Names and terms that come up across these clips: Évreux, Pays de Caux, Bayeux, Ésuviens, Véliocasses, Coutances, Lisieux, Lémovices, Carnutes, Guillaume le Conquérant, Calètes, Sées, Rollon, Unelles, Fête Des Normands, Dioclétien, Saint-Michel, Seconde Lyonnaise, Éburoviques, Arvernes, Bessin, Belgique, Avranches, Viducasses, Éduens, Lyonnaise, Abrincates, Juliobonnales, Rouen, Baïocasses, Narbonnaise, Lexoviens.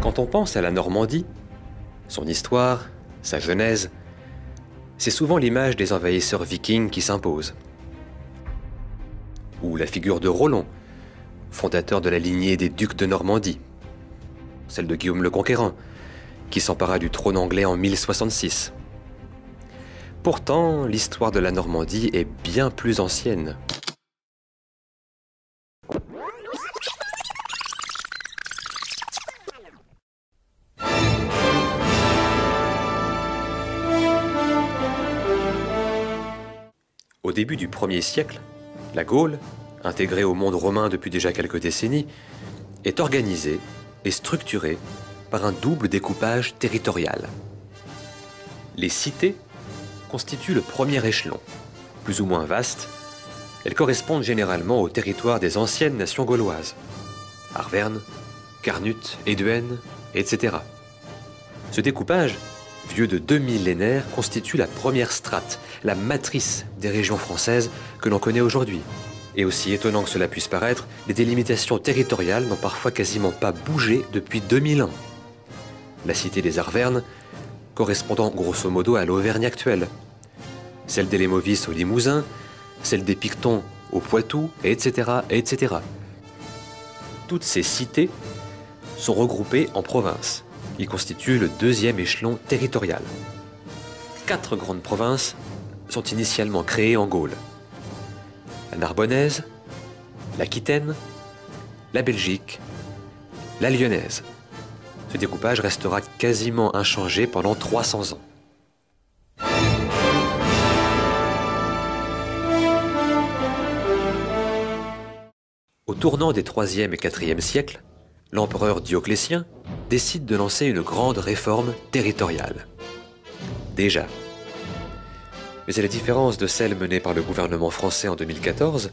Quand on pense à la Normandie, son histoire, sa genèse, c'est souvent l'image des envahisseurs vikings qui s'impose. Ou la figure de Rollon, fondateur de la lignée des ducs de Normandie. Celle de Guillaume le Conquérant, qui s'empara du trône anglais en 1066. Pourtant, l'histoire de la Normandie est bien plus ancienne. Au début du 1er siècle, la Gaule, intégrée au monde romain depuis déjà quelques décennies, est organisée et structurée par un double découpage territorial. Les cités constituent le premier échelon, plus ou moins vaste. Elles correspondent généralement au territoire des anciennes nations gauloises, Arvernes, Carnutes, Éduens, etc. Ce découpage, vieux de 2 millénaires, constitue la première strate, la matrice des régions françaises que l'on connaît aujourd'hui. Et aussi étonnant que cela puisse paraître, les délimitations territoriales n'ont parfois quasiment pas bougé depuis 2000 ans. La cité des Arvernes, correspondant grosso modo à l'Auvergne actuelle, celle des Lémovices au Limousin, celle des Pictons au Poitou, etc., etc. Toutes ces cités sont regroupées en provinces. Ils constituent le deuxième échelon territorial. 4 grandes provinces sont initialement créées en Gaule. La Narbonnaise, l'Aquitaine, la Belgique, la Lyonnaise. Ce découpage restera quasiment inchangé pendant 300 ans. Au tournant des 3e et 4e siècles, l'empereur Dioclétien décide de lancer une grande réforme territoriale. Déjà. Mais à la différence de celle menée par le gouvernement français en 2014,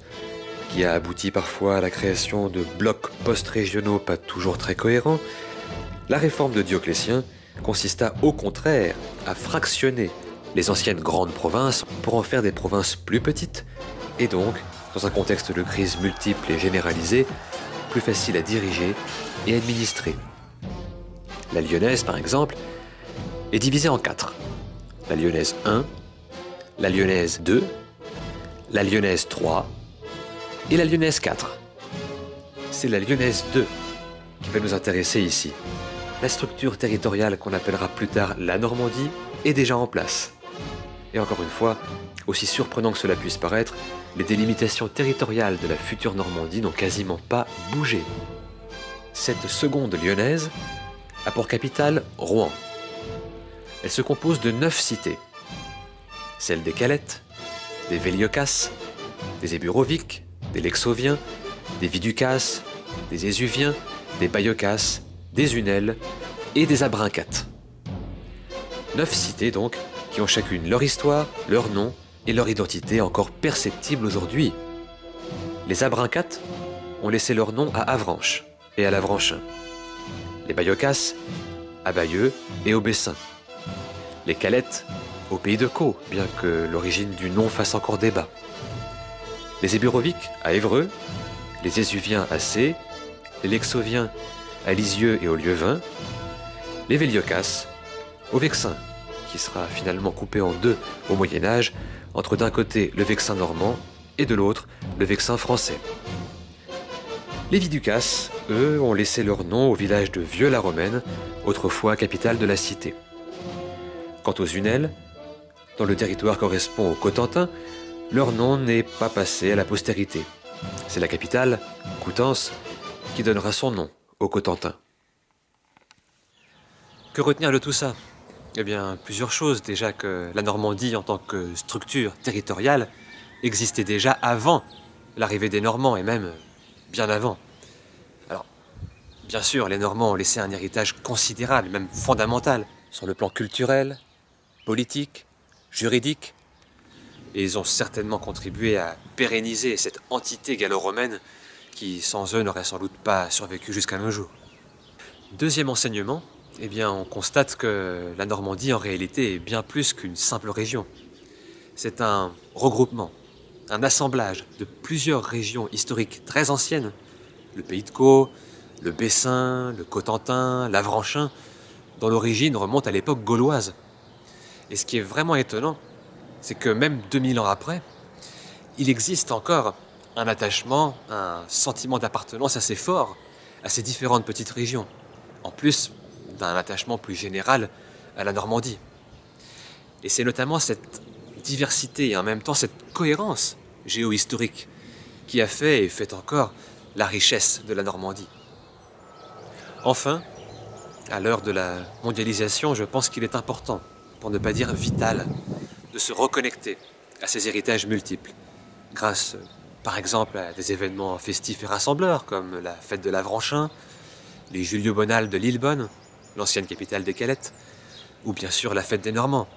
qui a abouti parfois à la création de blocs post-régionaux pas toujours très cohérents, la réforme de Dioclétien consista au contraire à fractionner les anciennes grandes provinces pour en faire des provinces plus petites, et donc, dans un contexte de crise multiple et généralisée, plus facile à diriger et administrer. La Lyonnaise, par exemple, est divisée en 4. La Lyonnaise 1, la Lyonnaise 2, la Lyonnaise 3 et la Lyonnaise 4. C'est la Lyonnaise 2 qui va nous intéresser ici. La structure territoriale qu'on appellera plus tard la Normandie est déjà en place. Et encore une fois, aussi surprenant que cela puisse paraître, les délimitations territoriales de la future Normandie n'ont quasiment pas bougé. Cette seconde Lyonnaise a pour capitale Rouen. Elle se compose de 9 cités. Celles des Calètes, des Véliocasses, des Éburoviques, des Lexoviens, des Viducasses, des Ésuviens, des Baïocasses, des Unelles et des Abrincates. 9 cités donc, qui ont chacune leur histoire, leur nom et leur identité encore perceptible aujourd'hui. Les Abrincates ont laissé leur nom à Avranches et à l'Avranchin. Les Baïocasses à Bayeux et au Bessin. Les Calètes au Pays de Caux, bien que l'origine du nom fasse encore débat. Les Éburoviques à Évreux, les Ésuviens à Sées, les Lexoviens à Lisieux et au Lieuvin, les Véliocasses au Vexin, qui sera finalement coupé en deux au Moyen-Âge, entre d'un côté le Vexin normand et de l'autre le Vexin français. Les Viducasses, eux, ont laissé leur nom au village de Vieux-la-Romaine, autrefois capitale de la cité. Quant aux Unelles, dont le territoire correspond au Cotentin, leur nom n'est pas passé à la postérité. C'est la capitale, Coutances, qui donnera son nom au Cotentin. Que retenir de tout ça? Eh bien, plusieurs choses. Déjà que la Normandie, en tant que structure territoriale, existait déjà avant l'arrivée des Normands, et même bien avant. Alors, bien sûr, les Normands ont laissé un héritage considérable, même fondamental, sur le plan culturel, politique, juridique, et ils ont certainement contribué à pérenniser cette entité gallo-romaine qui, sans eux, n'aurait sans doute pas survécu jusqu'à nos jours. Deuxième enseignement, eh bien, on constate que la Normandie, en réalité, est bien plus qu'une simple région. C'est un regroupement, un assemblage de plusieurs régions historiques très anciennes, le Pays de Caux, Le Bessin, le Cotentin, l'Avranchin, dont l'origine remonte à l'époque gauloise. Et ce qui est vraiment étonnant, c'est que même 2000 ans après, il existe encore un attachement, un sentiment d'appartenance assez fort à ces différentes petites régions, en plus d'un attachement plus général à la Normandie. Et c'est notamment cette diversité et en même temps cette cohérence géohistorique qui a fait et fait encore la richesse de la Normandie. Enfin, à l'heure de la mondialisation, je pense qu'il est important, pour ne pas dire vital, de se reconnecter à ces héritages multiples, grâce par exemple à des événements festifs et rassembleurs comme la fête de l'Avranchin, les Julio-Bonal de Lillebonne, l'ancienne capitale des Calètes, ou bien sûr la fête des Normands,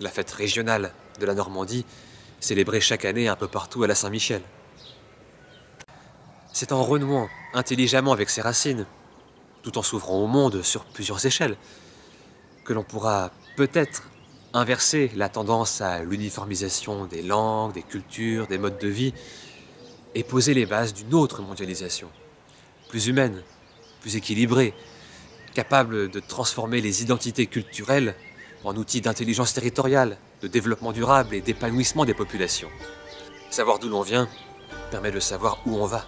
la fête régionale de la Normandie, célébrée chaque année un peu partout à la Saint-Michel. C'est en renouant intelligemment avec ses racines, tout en s'ouvrant au monde sur plusieurs échelles, que l'on pourra peut-être inverser la tendance à l'uniformisation des langues, des cultures, des modes de vie, et poser les bases d'une autre mondialisation, plus humaine, plus équilibrée, capable de transformer les identités culturelles en outils d'intelligence territoriale, de développement durable et d'épanouissement des populations. Savoir d'où l'on vient permet de savoir où on va.